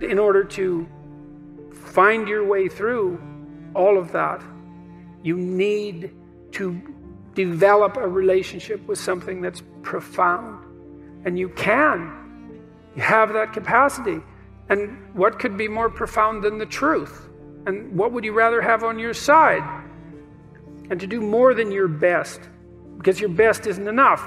in order to find your way through all of that, you need to develop a relationship with something that's profound. And you can. You have that capacity. And what could be more profound than the truth? And what would you rather have on your side? And to do more than your best, because your best isn't enough,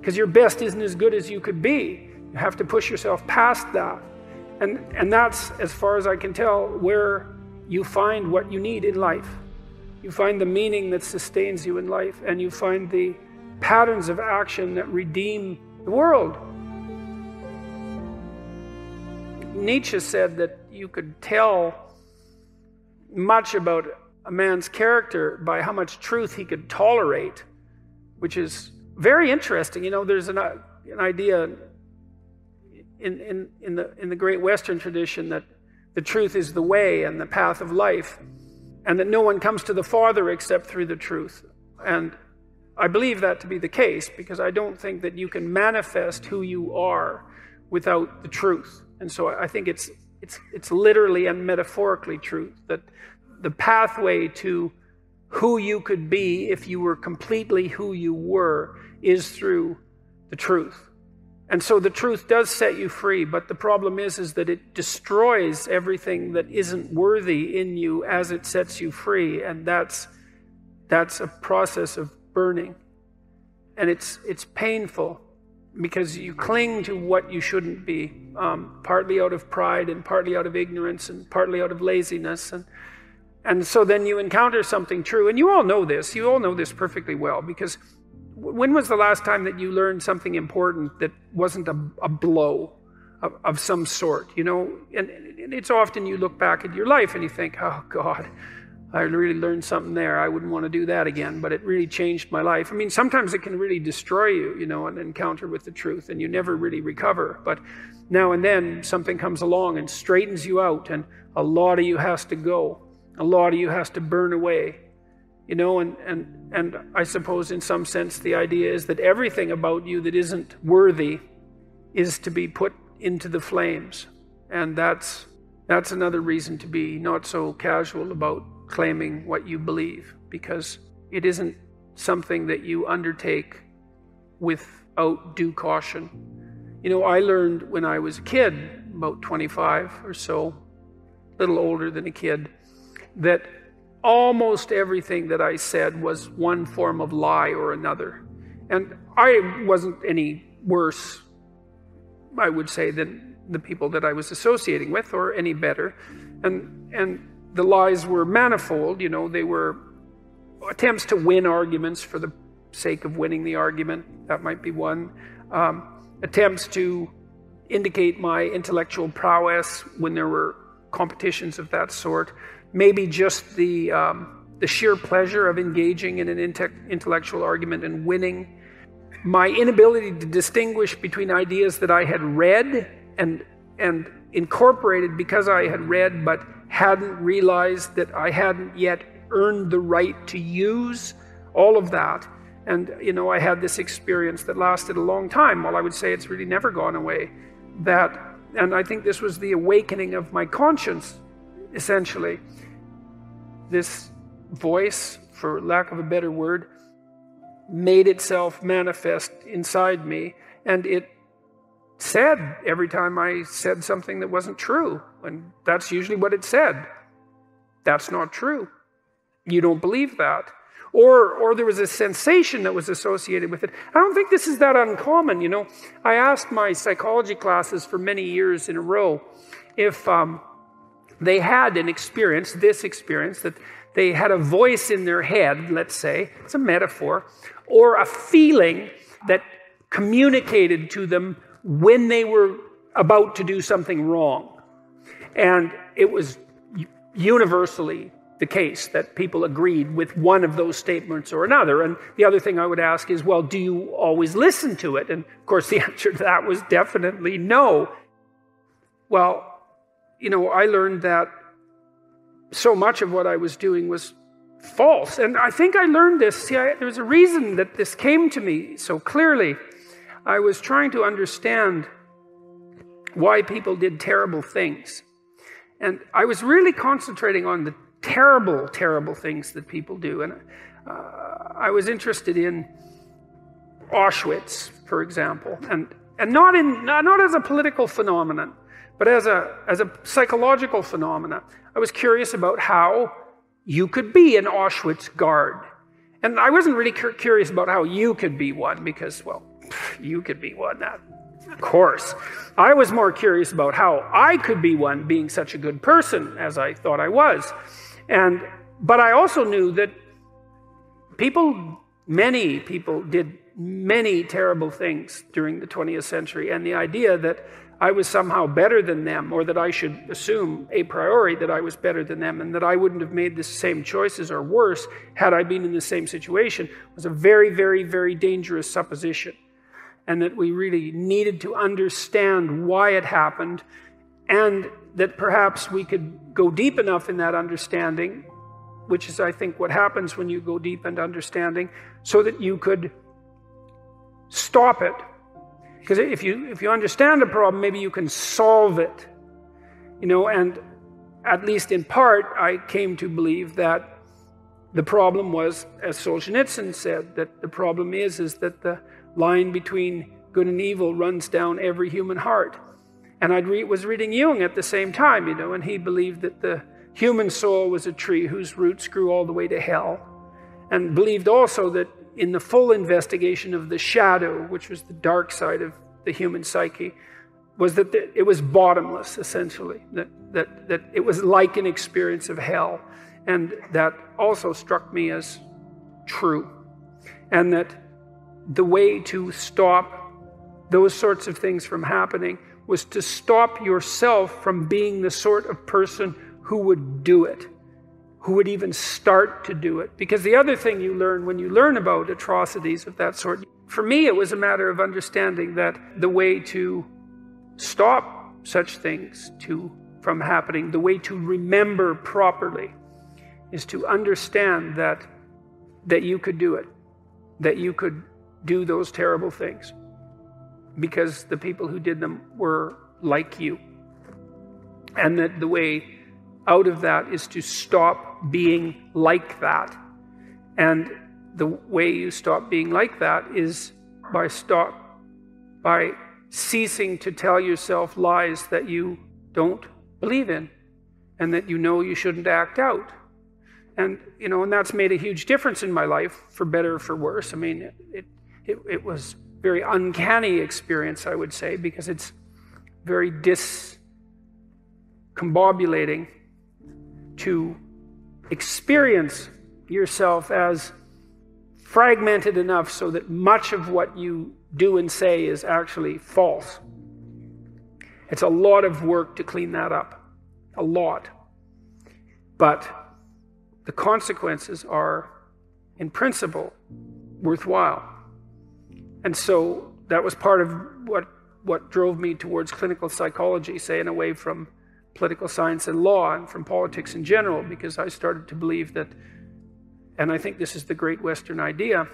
because your best isn't as good as you could be. You have to push yourself past that. And that's, as far as I can tell, where you find what you need in life. You find the meaning that sustains you in life, and you find the patterns of action that redeem the world. Nietzsche said that you could tell much about a man's character by how much truth he could tolerate, which is very interesting. You know, there's an idea in the great Western tradition that the truth is the way and the path of life, and that no one comes to the Father except through the truth. And I believe that to be the case, because I don't think that you can manifest who you are without the truth. And so I think it's literally and metaphorically true that the pathway to who you could be if you were completely who you were is through the truth. And so the truth does set you free, but the problem is that it destroys everything that isn't worthy in you as it sets you free, and that's a process of burning. And it's painful, because you cling to what you shouldn't be, partly out of pride and partly out of ignorance and partly out of laziness. And so then you encounter something true. And you all know this. You all know this perfectly well, because when was the last time that you learned something important that wasn't a blow of some sort? You know, and it's often you look back at your life and you think, oh, God, I really learned something there. I wouldn't want to do that again, but it really changed my life. I mean, sometimes it can really destroy you, you know, an encounter with the truth, and you never really recover. But now and then something comes along and straightens you out, and a lot of you has to go. A lot of you has to burn away, you know, and I suppose in some sense the idea is that everything about you that isn't worthy is to be put into the flames. And that's another reason to be not so casual about claiming what you believe, because it isn't something that you undertake without due caution. You know, I learned when I was a kid, about 25 or so, a little older than a kid, that almost everything that I said was one form of lie or another. And I wasn't any worse, I would say, than the people that I was associating with, or any better. And the lies were manifold, you know, they were attempts to win arguments for the sake of winning the argument. That might be one. Attempts to indicate my intellectual prowess when there were competitions of that sort. Maybe just the sheer pleasure of engaging in an intellectual argument and winning. My inability to distinguish between ideas that I had read and incorporated because I had read, but hadn't realized that I hadn't yet earned the right to use, all of that. And, you know, I had this experience that lasted a long time. Well, I would say it's really never gone away. And I think this was the awakening of my conscience, essentially. This voice, for lack of a better word, made itself manifest inside me, and it said every time I said something that wasn't true. And that's usually what it said. That's not true. You don't believe that. Or there was a sensation that was associated with it. I don't think this is that uncommon, you know. I asked my psychology classes for many years in a row if they had an experience, this experience, that they had a voice in their head, let's say, it's a metaphor, or a feeling that communicated to them when they were about to do something wrong. And it was universally the case that people agreed with one of those statements or another. And the other thing I would ask is, well, do you always listen to it? And of course, the answer to that was definitely no. Well, you know, I learned that so much of what I was doing was false. And I think I learned this. See, there was a reason that this came to me so clearly. I was trying to understand why people did terrible things. And I was really concentrating on the terrible, terrible things that people do. And I was interested in Auschwitz, for example, and not as a political phenomenon, but as a psychological phenomenon. I was curious about how you could be an Auschwitz guard. And I wasn't really curious about how you could be one, because, well, you could be one, of course. I was more curious about how I could be one, being such a good person as I thought I was. But I also knew that many people did many terrible things during the 20th century, and the idea that I was somehow better than them, or that I should assume a priori that I was better than them, and that I wouldn't have made the same choices or worse had I been in the same situation, was a very, very, very dangerous supposition. And that we really needed to understand why it happened, and that perhaps we could go deep enough in that understanding, which is, I think, what happens when you go deep into understanding, so that you could stop it. Because if you understand a problem, maybe you can solve it, and at least in part, I came to believe that the problem was, as Solzhenitsyn said, that the problem is that the line between good and evil runs down every human heart. And I was reading Jung at the same time, and he believed that the human soul was a tree whose roots grew all the way to hell, and believed also that in the full investigation of the shadow, which was the dark side of the human psyche, was that it was bottomless, essentially, that it was like an experience of hell. And that also struck me as true. And that the way to stop those sorts of things from happening was to stop yourself from being the sort of person who would do it, who would even start to do it. Because the other thing you learn when you learn about atrocities of that sort, for me it was a matter of understanding that the way to stop such things from happening, the way to remember properly, is to understand that you could do it, that you could do those terrible things, because the people who did them were like you. And that the way out of that is to stop being like that. And the way you stop being like that is by ceasing to tell yourself lies that you don't believe in and that you know you shouldn't act out. And that's made a huge difference in my life, for better or for worse. I mean, it was a very uncanny experience, I would say, because it's very discombobulating to experience yourself as fragmented enough so that much of what you do and say is actually false. It's a lot of work to clean that up, a lot. But the consequences are, in principle, worthwhile. And so that was part of what drove me towards clinical psychology, say, and away from political science and law, and from politics in general, because I started to believe that, and I think this is the great Western idea,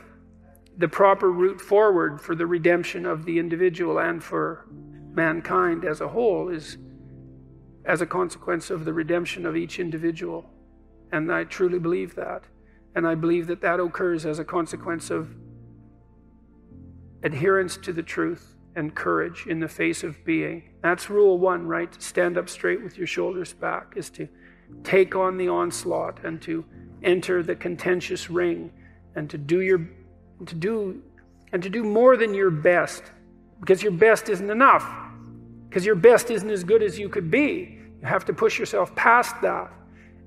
the proper route forward for the redemption of the individual and for mankind as a whole is as a consequence of the redemption of each individual. And I truly believe that. And I believe that that occurs as a consequence of adherence to the truth and courage in the face of being. That's rule one, right? To stand up straight with your shoulders back, is to take on the onslaught and to enter the contentious ring and to do more than your best, because your best isn't enough, because your best isn't as good as you could be. You have to push yourself past that.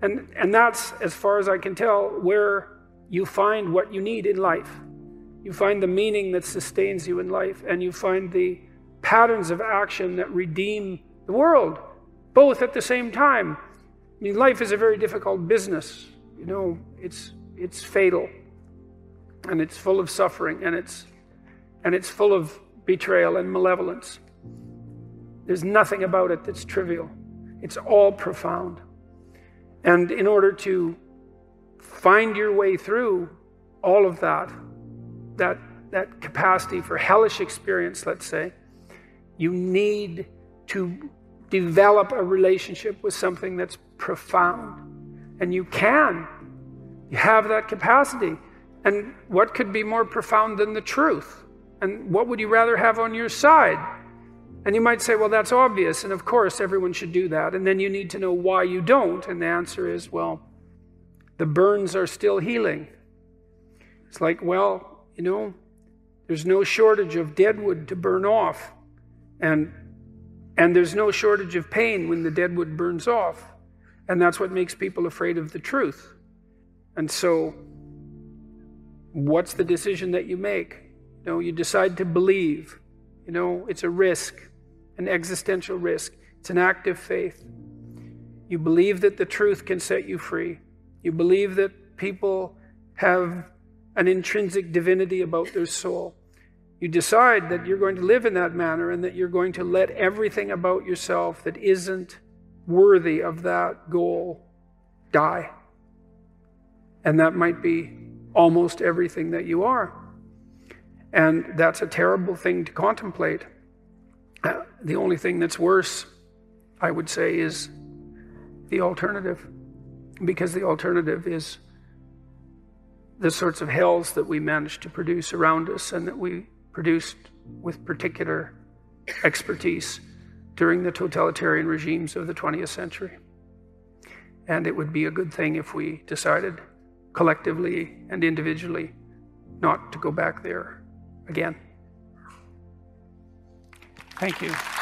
And that's, as far as I can tell, where you find what you need in life. You find the meaning that sustains you in life, and you find the patterns of action that redeem the world, both at the same time. I mean, life is a very difficult business. It's fatal, and it's full of suffering, and it's full of betrayal and malevolence. There's nothing about it that's trivial. It's all profound. And in order to find your way through all of that capacity for hellish experience, let's say, you need to develop a relationship with something that's profound. And you can. You have that capacity. And what could be more profound than the truth? And what would you rather have on your side? And you might say, well, that's obvious, and of course everyone should do that. And then you need to know why you don't, and the answer is, well, the burns are still healing. It's like, well, you know, there's no shortage of dead wood to burn off, and there's no shortage of pain when the dead wood burns off. And that's what makes people afraid of the truth. And so, what's the decision that you make? You know, you decide to believe. You know, it's a risk, an existential risk. It's an act of faith. You believe that the truth can set you free. You believe that people have an intrinsic divinity about their soul. You decide that you're going to live in that manner and that you're going to let everything about yourself that isn't worthy of that goal die. And that might be almost everything that you are. And that's a terrible thing to contemplate. The only thing that's worse, I would say, is the alternative. Because the alternative is the sorts of hells that we manage to produce around us and that we produced with particular expertise during the totalitarian regimes of the 20th century. And it would be a good thing if we decided collectively and individually not to go back there again. Thank you.